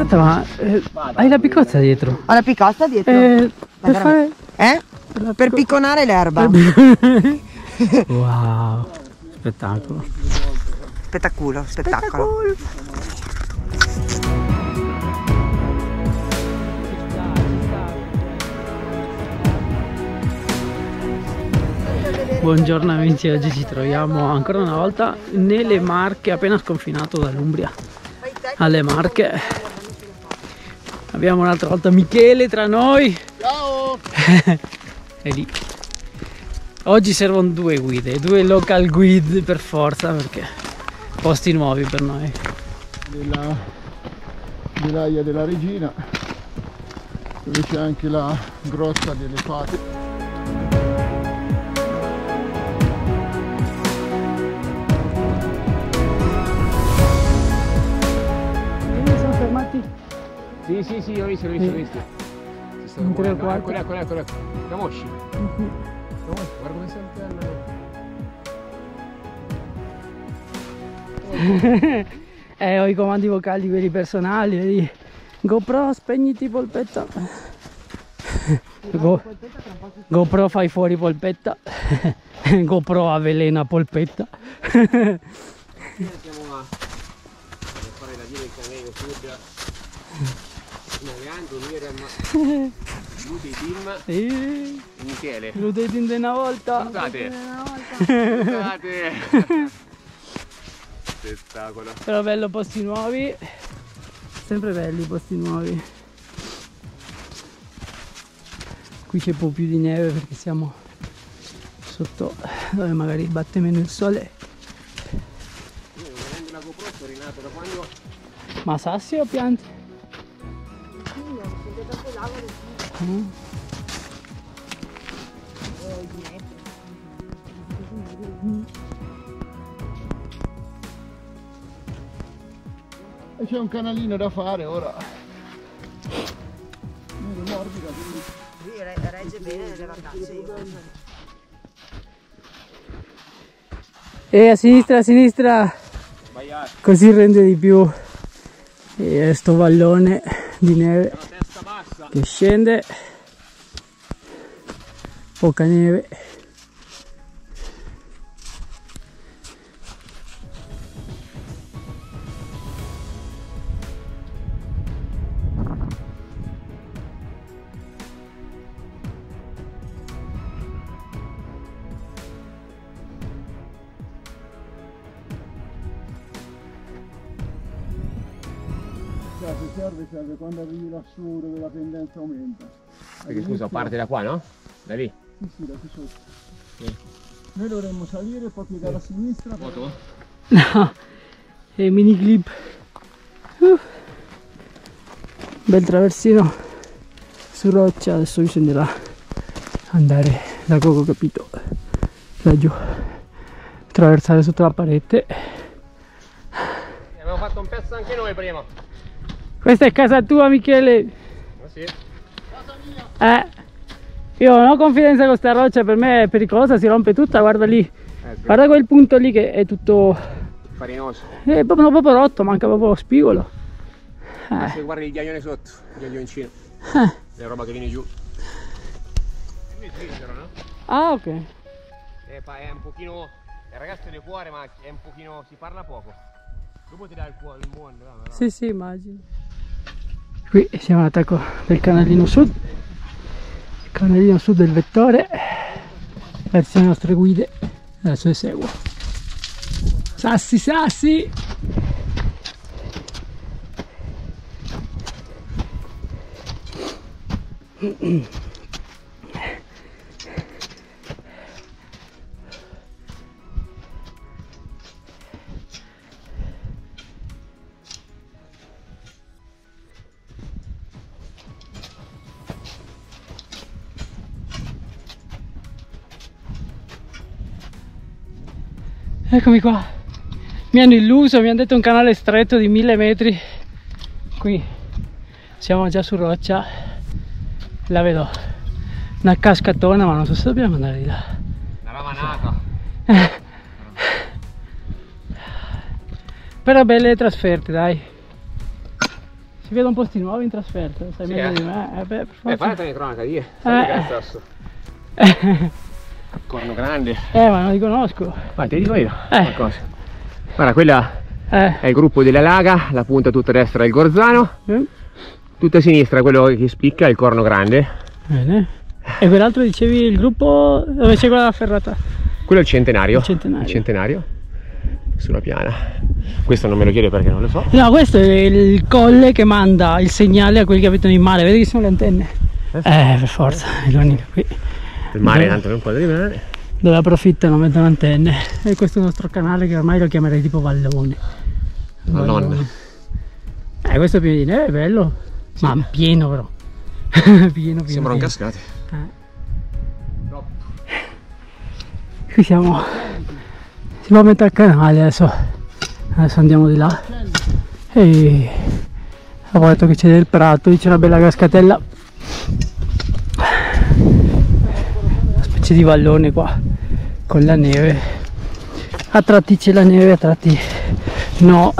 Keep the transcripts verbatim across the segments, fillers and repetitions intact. Aspetta, ma eh, hai la piccozza dietro? Ho la piccozza dietro? Eh, per fare... eh? Per picco... picconare l'erba. Wow, spettacolo. Spettacolo, spettacolo. Buongiorno amici, oggi ci troviamo ancora una volta nelle Marche, appena sconfinato dall'Umbria alle Marche. Abbiamo un'altra volta Michele tra noi. Ciao! È lì. Oggi servono due guide, due local guide per forza, perché posti nuovi per noi. Della villaglia della Regina, dove c'è anche la grotta delle fate. Sì, sì, sì, ho visto, ho visto, ho visto. Si stanno muovendo. Ecco, ecco, ecco, ecco. Camosci. Guarda come saltella. Eh, ho i comandi vocali, quelli personali, vedi. GoPro, spegniti Polpetta. Go... GoPro fai fuori Polpetta. GoPro avvelena Polpetta. Siamo a fare la via del Conero, Fuggia. Noi eravamo Lude Team e Michele. Lude Team di una volta. Scusate. Scusate. Spettacolo. Però bello, posti nuovi. Sempre belli i posti nuovi. Qui c'è un po' più di neve perché siamo sotto dove magari batte meno il sole. Io vedendo la GoPro sono rinato da quando... Ma sassi o piante? Mm. E c'è un canalino da fare ora. È morbida, quindi... Qui regge bene le vacanze. E a sinistra, a sinistra. Sbagliato. Così rende di più. E sto vallone di neve che scende, poca neve. Serve, serve quando arrivi lassù dove la pendenza aumenta. Perché scusa, parte da qua, no? Da lì? Sì, sì, da qui sotto. Sì. Noi dovremmo salire, poi piegare a sinistra. Foto? No, è mini clip. Uh. Bel traversino su roccia, adesso bisognerà andare da poco capito laggiù, attraversare sotto la parete. E abbiamo fatto un pezzo anche noi prima. Questa è casa tua, Michele? Ma sì. Casa mia. Eh, io non ho confidenza con sta roccia, per me è pericolosa, si rompe tutta, guarda lì. Eh, guarda quel punto lì che è tutto... farinoso. È proprio, proprio rotto, manca proprio lo spigolo. Eh. Ma se guardi il ghiaione sotto, il ghiaioncino. Eh. È roba che viene giù. È il Svizzero, no? Ah, ok. Eh, è un pochino... il ragazzo del cuore, ma è un pochino... si parla poco. Dopo ti dà il cuore, il mondo, no? Sì, sì, immagino. Qui siamo all'attacco del canalino sud, il canalino sud del Vettore, verso le nostre guide, adesso le seguo. Sassi, sassi! Eccomi qua, mi hanno illuso, mi hanno detto un canale stretto di mille metri. Qui siamo già su roccia, la vedo una cascatona, ma non so se dobbiamo andare di là. Una ravanata. Però belle trasferte, dai. si vede un po' sti nuovi in trasferta, sai sì, meglio eh. di me. Eh, beh, per eh, fate le cronaca, di cazzo. Corno grande. Eh, ma non li conosco. Ma te dico io eh. qualcosa. Guarda, quella eh. è il gruppo della Laga, la punta tutta a destra è il Gorzano, eh. tutta a sinistra quello che spicca è il Corno grande. Bene. E quell'altro dicevi il gruppo dove c'è quella ferrata? Quello è il centenario. Il centenario. Il centenario. Sulla piana. Questo non me lo chiede perché non lo so. No, questo è il colle che manda il segnale a quelli che abitano in mare. Vedi che sono le antenne? Eh, eh per forza, è l'unica qui. Il mare dove, tanto non può arrivare. Dove approfittano mettono antenne. E questo è il nostro canale che ormai lo chiamerei tipo vallone. La nonna. Eh, questo pianino è bello. Sì. Ma pieno però. pieno, pieno. Sembrano cascate. Eh. No. Qui siamo. Si va a metà canale adesso. Adesso andiamo di là. E avevo detto che c'è del prato, c'è una bella cascatella. Una specie di vallone qua con la neve. A tratti c'è la neve, a tratti no.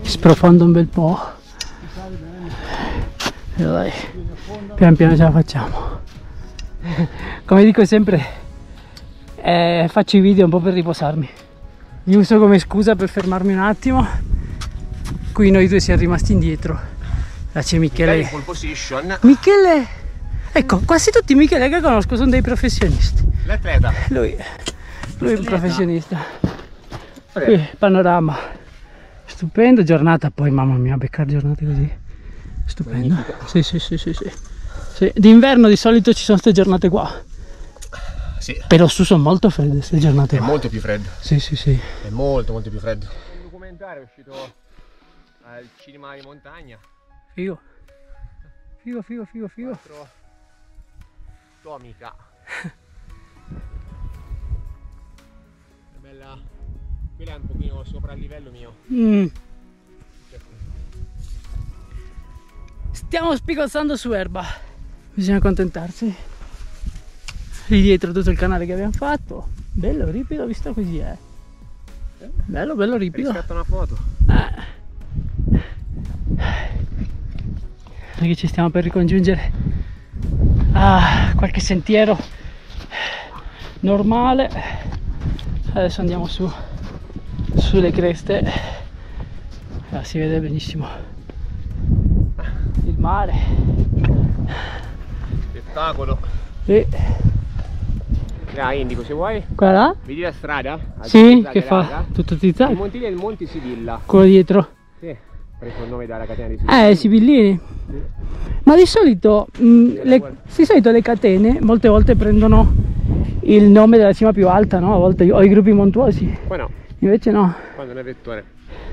Sprofondo un bel po'. E dai, pian piano ce la facciamo. Come dico sempre, eh, faccio i video un po' per riposarmi, li uso come scusa per fermarmi un attimo. Qui noi due siamo rimasti indietro, là c'è Michele. Michele, ecco, quasi tutti Michele che conosco sono dei professionisti. L'atleta. Lui, lui è un professionista. Qui, panorama stupendo, giornata poi, mamma mia, beccare giornate così. Stupendo. Sì, sì, sì, sì, sì. Sì. D'inverno di solito ci sono queste giornate qua. Sì. Però su sono molto fredde queste giornate qua. È molto più freddo. Sì, sì, sì. È molto, molto più freddo. Un documentario è uscito al cinema di montagna. Figo. Figo, figo, figo, figo. Quattro... Tomica. È bella. Quella è un pochino sopra il livello mio. Mm. Stiamo spigozzando su erba, bisogna accontentarsi. Lì dietro tutto il canale che abbiamo fatto, bello ripido visto così, eh. Bello, bello ripido. Scatta una foto. Eh. Noi che ci stiamo per ricongiungere a ah, qualche sentiero normale. Adesso andiamo su, sulle creste. Ah, si vede benissimo. Il mare, spettacolo. Sì. Là, indico se vuoi. Qua là? Vedi la strada? Sì, che fa larga. Tutto tizzato. Il montile è il Monti Sibilla. Quello dietro? Sì, preso il nome dalla catena di Sibillini. Eh, Sibillini. Sì. Ma di solito, mh, le, di solito le catene molte volte prendono il nome della cima più alta, no? A volte ho i gruppi montuosi. Qua no. Invece no. Qua non è Vettore.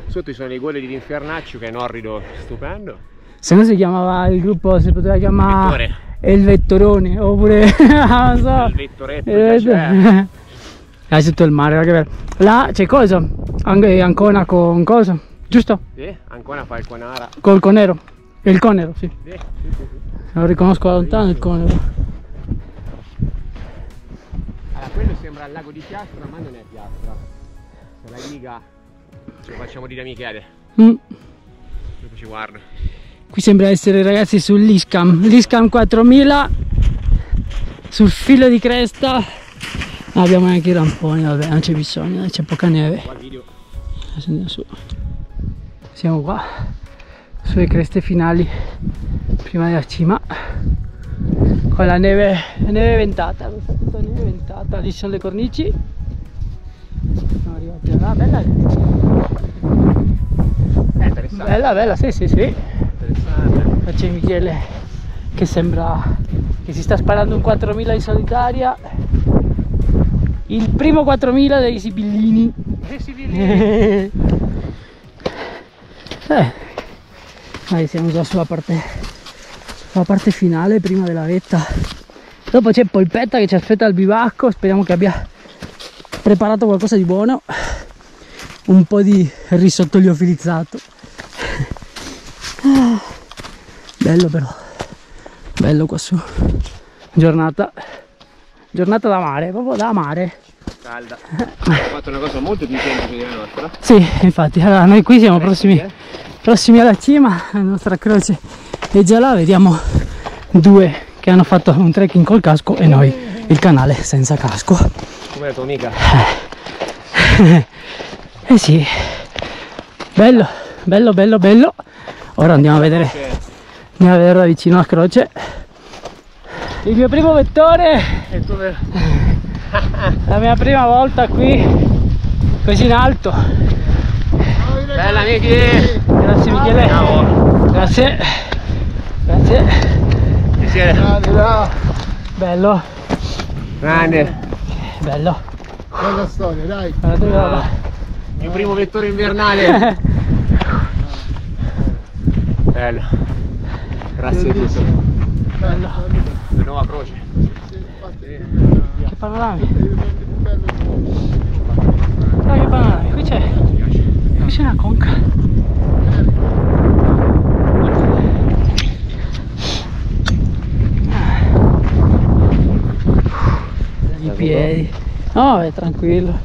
Sotto ci sono i gole di Infernaccio che è un orrido stupendo. Se no si chiamava il gruppo, si poteva chiamare il Vettorone oppure non so, il Vettoretto. Il Vettor... Là c'è tutto il mare, che bello. Là c'è cosa? Anche Ancona con cosa? Giusto? Sì, Ancona fa il Conara. Col Conero. Il Conero, sì. Sì, sì, sì. Lo riconosco da lontano il Conero. Allora, quello sembra il lago di Piastra, ma non è Piastra. Se la riga ce lo facciamo dire a Michele. Mm. Dopo ci guardo. Qui sembra essere, ragazzi, sull'Iscam, l'Iscam quattromila, sul filo di cresta. Non abbiamo neanche i ramponi, vabbè, non c'è bisogno, c'è poca neve. Adesso andiamo su. Siamo qua, sulle creste finali, prima della cima, con la neve, neve ventata, questa è tutta neve ventata, lì sono le cornici. Siamo arrivati alla bella. È interessante. Bella, bella, sì, sì, sì. Qua c'è Michele che sembra che si sta sparando un quattromila in solitaria, il primo quattromila dei Sibillini. Dei Sibillini. eh. Dai, siamo già sulla parte, sulla parte finale prima della vetta. Dopo c'è Polpetta che ci aspetta al bivacco, speriamo che abbia preparato qualcosa di buono, un po' di risotto liofilizzato. Bello però, bello qua su, giornata, giornata da mare, proprio da mare. Calda, abbiamo fatto una cosa molto più semplice della nostra. Sì, infatti, allora noi qui siamo prossimi, prossimi alla cima. La nostra croce è già là, vediamo due che hanno fatto un trekking col casco e noi il canale senza casco. Come la tua amica? Eh, eh sì, bello, bello, bello, bello. Ora andiamo a vedere, andiamo a vedere da vicino la croce. Il mio primo Vettore, la mia prima volta qui così in alto. Bella amici, grazie Michele. Bravo. Grazie, grazie Michele. Bello, grande, bello, bella storia, dai. Ah, mio primo Vettore invernale. Bello, grazie a tutti. Bello, la nuova croce, che panorami. Dai, che banale, qui c'è qui c'è una conca. I piedi. No, è tranquillo.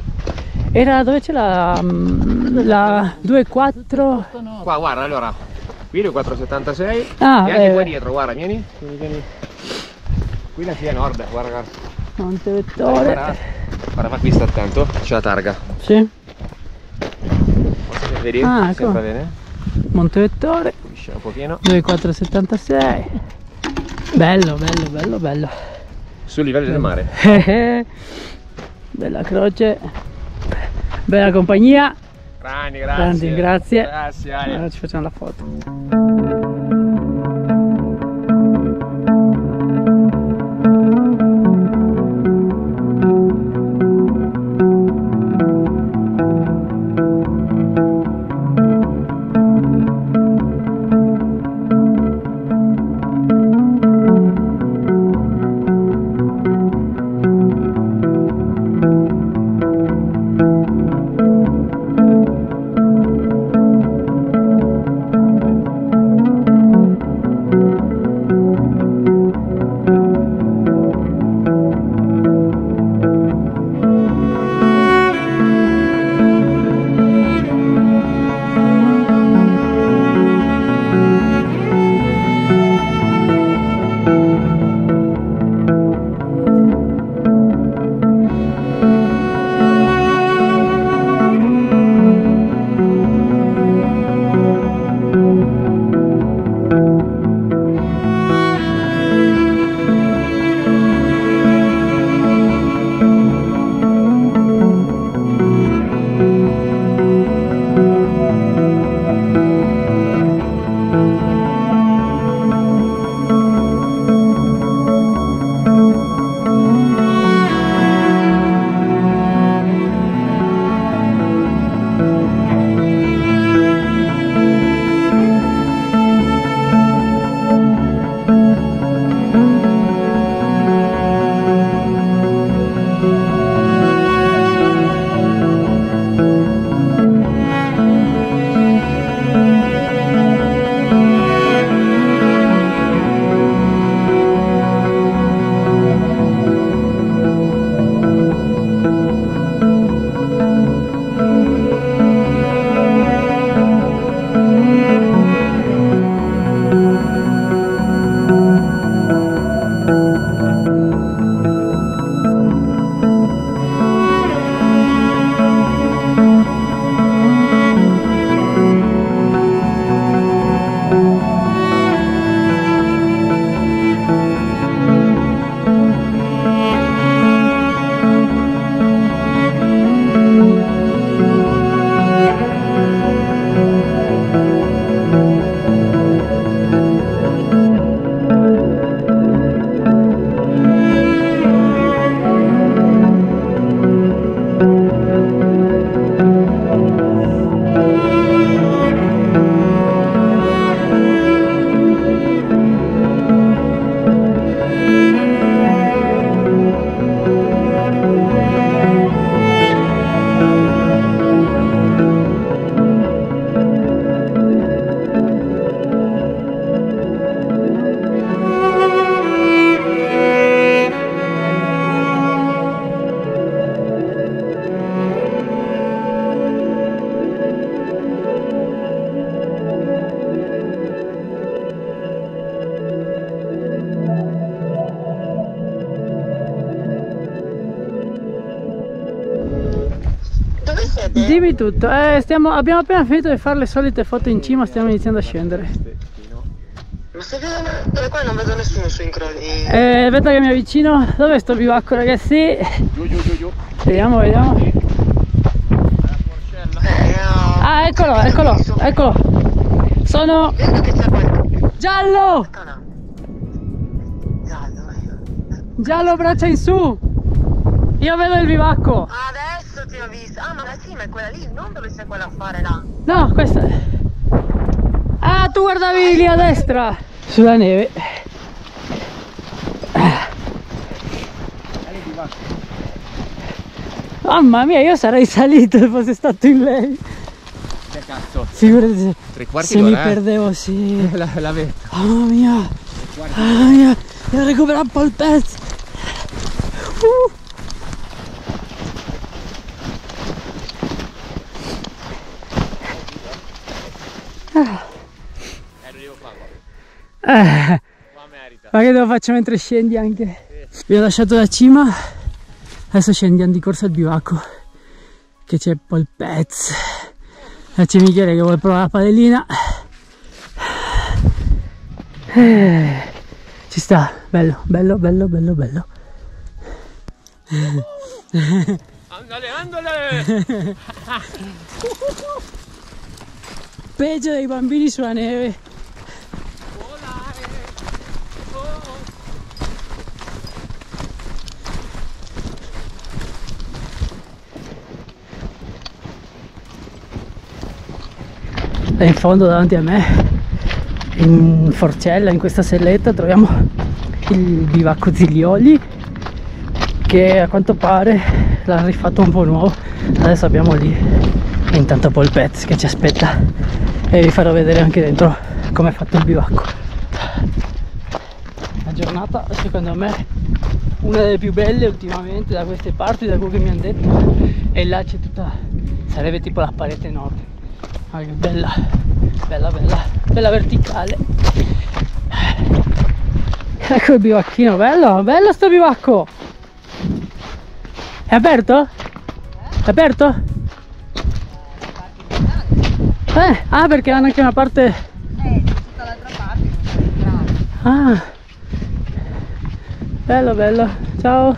Era dove c'è la, la due quattro. Qua guarda, allora, qui due quattro settantasei. Ah, e anche beh, qua dietro, guarda, vieni. Qui la fila nord, guarda ragazzi. Monte Vettore. Guarda, ma qui sta attento, c'è la targa. Sì. Posso vedere? Ah, ecco. Sempre bene. Monte Vettore. Liscia un pochino. due quattro settantasei. Bello, bello, bello, bello. Sul livello bello del mare. Bella croce. Bella compagnia. Grandi, grazie. Grandi, grazie. Grazie. Allora allora, ci facciamo la foto. Dimmi tutto. Eh, stiamo, abbiamo appena finito di fare le solite foto in cima, stiamo iniziando a scendere. Ma stai vedendo qua, non vedo nessuno su incrolli. Eh, aspetta che mi avvicino. Dov'è sto bivacco, ragazzi? Giù, giù, giù, giù. Vediamo, vediamo. Eh, no. Ah, eccolo, eccolo, eccolo. Sono... Vedo che c'è qualcosa. Giallo! Giallo, braccia in su! Io vedo il bivacco! Adesso ti ho visto! Ah, ma sì, ma è quella lì, non dove c'è quella a fare là! No, questa è... Ah, tu guardavi lì a destra! Sulla neve! Mamma mia, io sarei salito se fosse stato in lei! Che cazzo! Figurati se, se mi eh? perdevo, sì! La, la vedo! Mamma mia! Mamma mia! Devo recuperare un po' il pezzo! Uh. Ah. Eh, lo devo fare, guarda. Eh. Ma merita. Ma che devo faccio mentre scendi anche? Sì. Vi ho lasciato la cima, adesso scendiamo di corsa al bivacco, che c'è Polpetta. E c'è Michele che vuole provare la padellina. Eh. Ci sta, bello, bello, bello, bello, bello. Andale, andale! Peggio dei bambini sulla neve. Volare! Oh. E in fondo davanti a me, in forcella, in questa selletta, troviamo il bivacco Zilioli, che a quanto pare l'ha rifatto un po' nuovo. Adesso abbiamo lì e intanto Polpetta che ci aspetta, e vi farò vedere anche dentro come è fatto il bivacco. La giornata secondo me una delle più belle ultimamente da queste parti, da quello che mi hanno detto, e là c'è tutta, sarebbe tipo la parete nord. Ah, che bella, bella, bella, bella verticale. Ecco il bivacchino, bello, bello sto bivacco. È aperto? È aperto? Eh, ah, perché hanno anche una parte... Eh, tutta l'altra parte. Ah, bello, bello, ciao.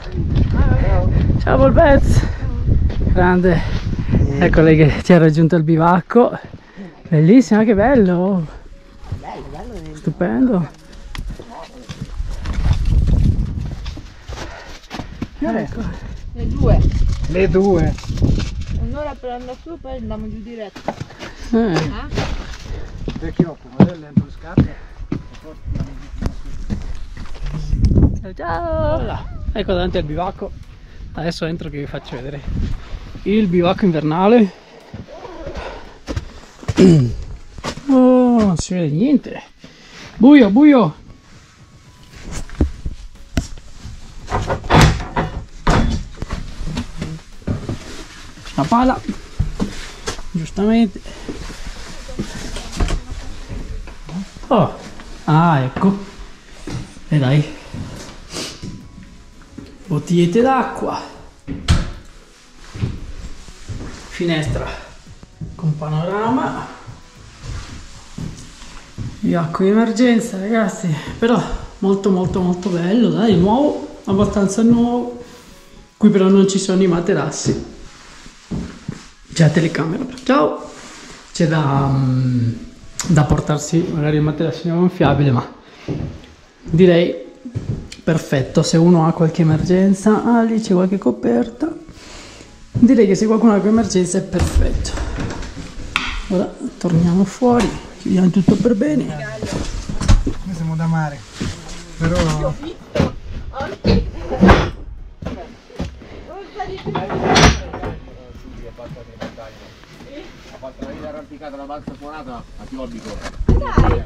Ciao Polpetta. Grande. Ecco lei che ci ha raggiunto il bivacco. Bellissimo, che bello. Bello, bello. Stupendo. Che ore? Ecco. Le due. Le due. Un'ora per andare su, poi andiamo giù diretto. Eh. Ah. Vecchiotto, guarda le bruscate. Ciao, ciao. Allora, ecco davanti al bivacco. Adesso entro che vi faccio vedere il bivacco invernale. Oh, non si vede niente, buio buio. La pala, giustamente. Oh, ah, ecco. E dai, bottigliette d'acqua, finestra con panorama, bivacco di emergenza, ragazzi, però molto molto molto bello, dai, nuovo, abbastanza nuovo. Qui però non ci sono i materassi, c'è la telecamera. Ciao. C'è da, um, da portarsi magari il materassino gonfiabile, ma direi perfetto se uno ha qualche emergenza. Ah, lì c'è qualche coperta. Direi che se qualcuno ha un'emergenza è perfetto. Ora torniamo fuori, chiudiamo tutto per bene. Noi siamo da mare, però... La balzanina arrampicata, la balza suonata, a più obbligo. Thank you.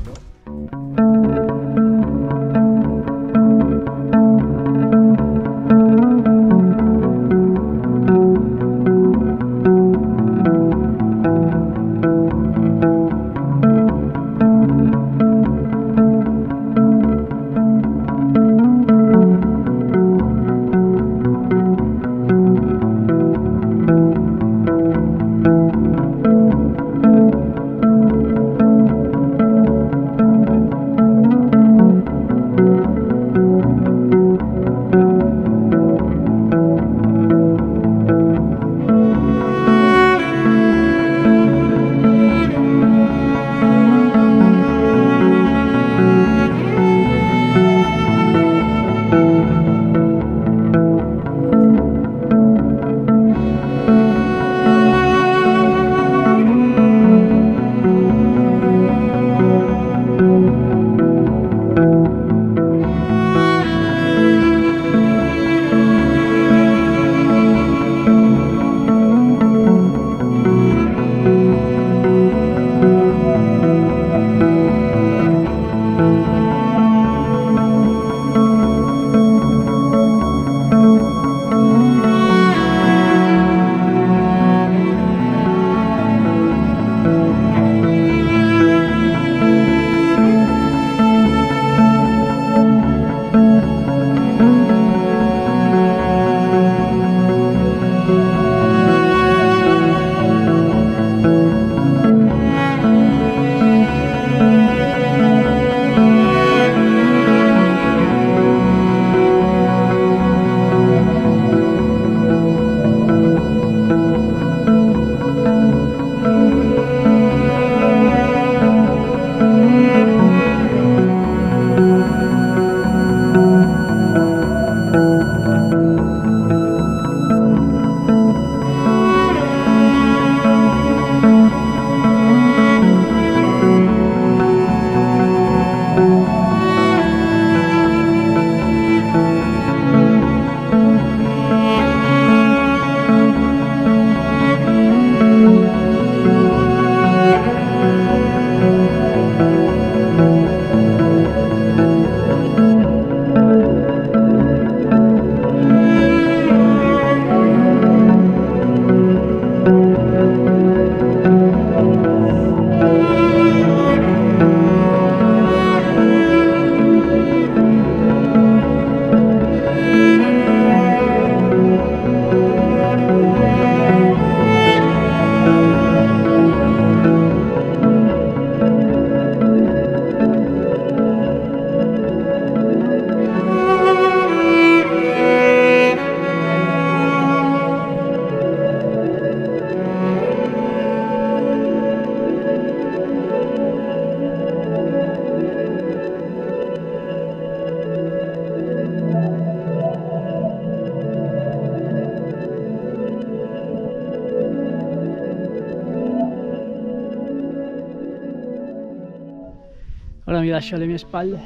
Ora mi lascio alle mie spalle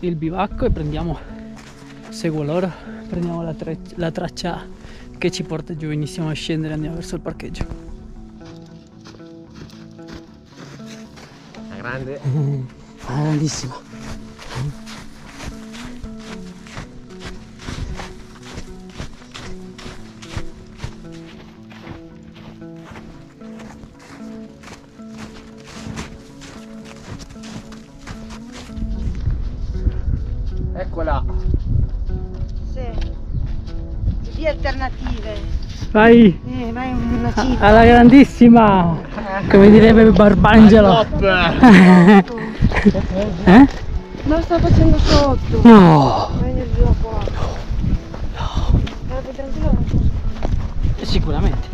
il bivacco e prendiamo, seguo loro, prendiamo la, la traccia che ci porta giù, iniziamo a scendere e andiamo verso il parcheggio. La grande, la grandissima. Eccola. Sì. Di vie alternative. Vai. Eh, vai una cifra. Alla grandissima. Come direbbe Barbangelo. Eh? Non sto facendo sotto. No. Meglio giù a qua. No. Guarda, tranquillo. Sicuramente.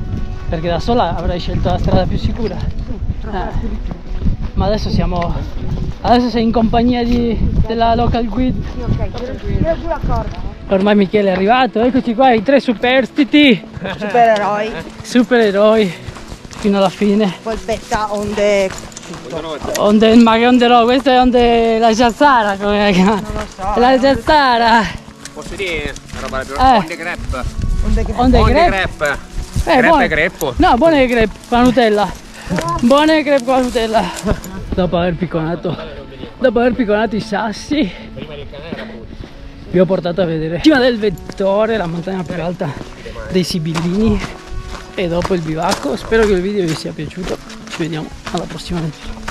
Perché da sola avrei scelto la strada più sicura. Sì, eh. Ma adesso siamo... Adesso sei in compagnia di, della local guide. Sì, ok, tiro giù la corda. Ormai Michele è arrivato, eccoci qua, i tre superstiti. Supereroi. Supereroi, fino alla fine. Polpetta on the... On the... Ma che on the road? Questa è on the... La giazzara, come la chiamano? Non lo so. La giazzara. Posso dire? La roba la più... Eh. On the grep. On the grep. On the grep. Eh, grep e greppo. No, buone grep, con la Nutella. Buone grep con la Nutella. Dopo aver picconato, dopo aver picconato i sassi, vi ho portato a vedere prima del Vettore, la montagna più alta dei Sibillini, e dopo il bivacco. Spero che il video vi sia piaciuto, ci vediamo alla prossima lettura.